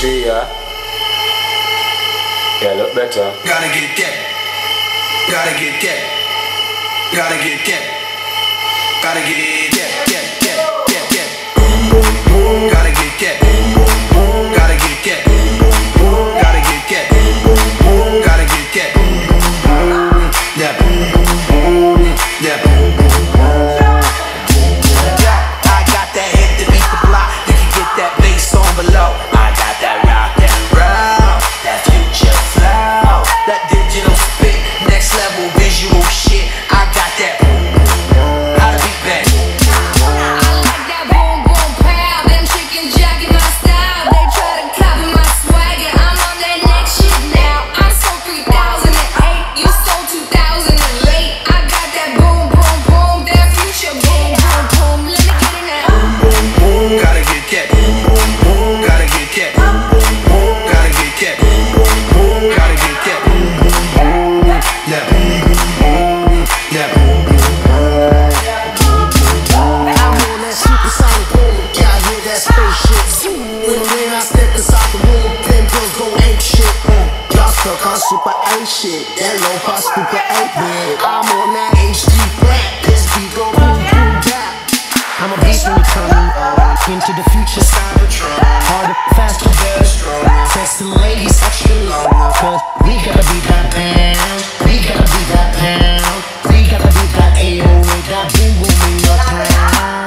tree, yeah? Yeah, look better. Gotta get that. Gotta get that. Gotta get that. Gotta get that. Gotta get that. Gotta get that. Gotta get that. Gotta get that. That. That. I got that hit to beat the block. You can get that bass on below. I got that rock and roll, that future flow, that digital spit, next level visual shit. I got that. How to be bad. Super A shit, that low pass super A bit. I'm on that HD flat, this beat go boom boom bap. I'm a beast when you're coming up into the future, Cybertron. Harder, faster, better, stronger. Text the ladies extra long, cause we gotta beat that pound, we gotta beat that pound, we gotta beat that 808, that boom boom in your crown.